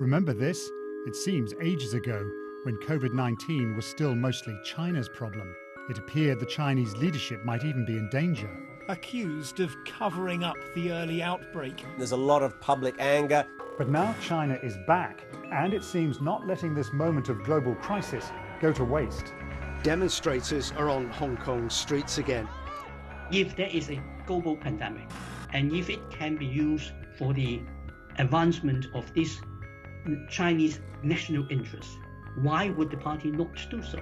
Remember this? It seems ages ago, when COVID-19 was still mostly China's problem. It appeared the Chinese leadership might even be in danger. Accused of covering up the early outbreak. There's a lot of public anger. But now China is back, and it seems not letting this moment of global crisis go to waste. Demonstrators are on Hong Kong's streets again. If there is a global pandemic, and if it can be used for the advancement of this Chinese national interest, why would the party not do so?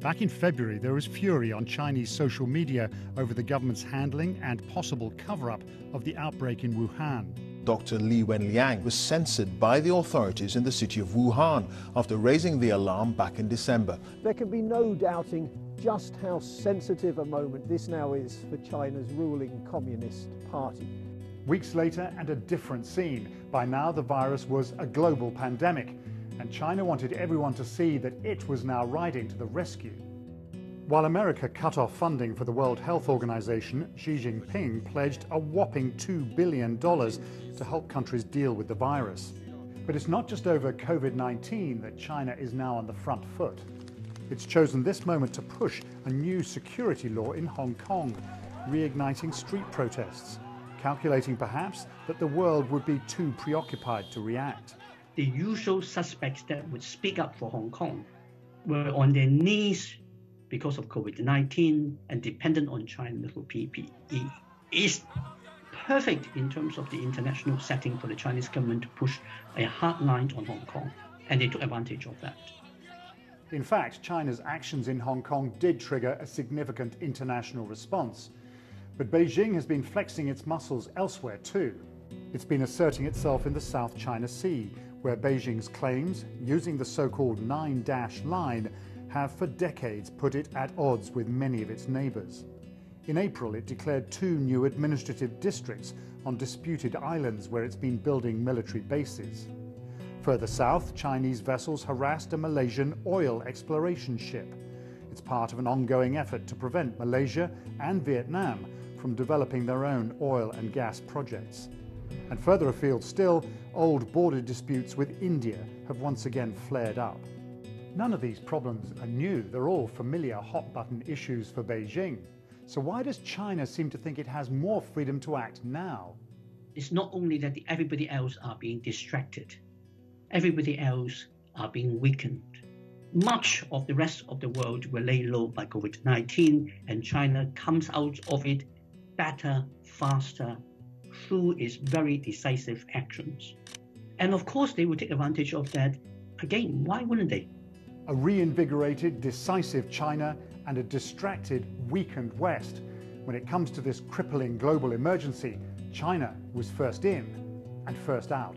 Back in February, there was fury on Chinese social media over the government's handling and possible cover-up of the outbreak in Wuhan. Dr. Li Wenliang was censored by the authorities in the city of Wuhan after raising the alarm back in December. There can be no doubting just how sensitive a moment this now is for China's ruling Communist Party. Weeks later, and a different scene. By now, the virus was a global pandemic. And China wanted everyone to see that it was now riding to the rescue. While America cut off funding for the World Health Organization, Xi Jinping pledged a whopping $2 billion to help countries deal with the virus. But it's not just over COVID-19 that China is now on the front foot. It's chosen this moment to push a new security law in Hong Kong, reigniting street protests, calculating perhaps that the world would be too preoccupied to react. The usual suspects that would speak up for Hong Kong were on their knees because of COVID-19 and dependent on China for PPE. It's perfect in terms of the international setting for the Chinese government to push a hard line on Hong Kong, and they took advantage of that. In fact, China's actions in Hong Kong did trigger a significant international response. But Beijing has been flexing its muscles elsewhere too. It's been asserting itself in the South China Sea, where Beijing's claims, using the so-called nine-dash line, have for decades put it at odds with many of its neighbours. In April, it declared 2 new administrative districts on disputed islands where it's been building military bases. Further south, Chinese vessels harassed a Malaysian oil exploration ship. It's part of an ongoing effort to prevent Malaysia and Vietnam from developing their own oil and gas projects. And further afield still, old border disputes with India have once again flared up. None of these problems are new. They're all familiar hot-button issues for Beijing. So why does China seem to think it has more freedom to act now? It's not only that everybody else are being distracted. Everybody else are being weakened. Much of the rest of the world were laid low by COVID-19, and China comes out of it better, faster, through its very decisive actions. And of course they will take advantage of that again. Why wouldn't they? A reinvigorated, decisive China and a distracted, weakened West. When it comes to this crippling global emergency, China was first in and first out.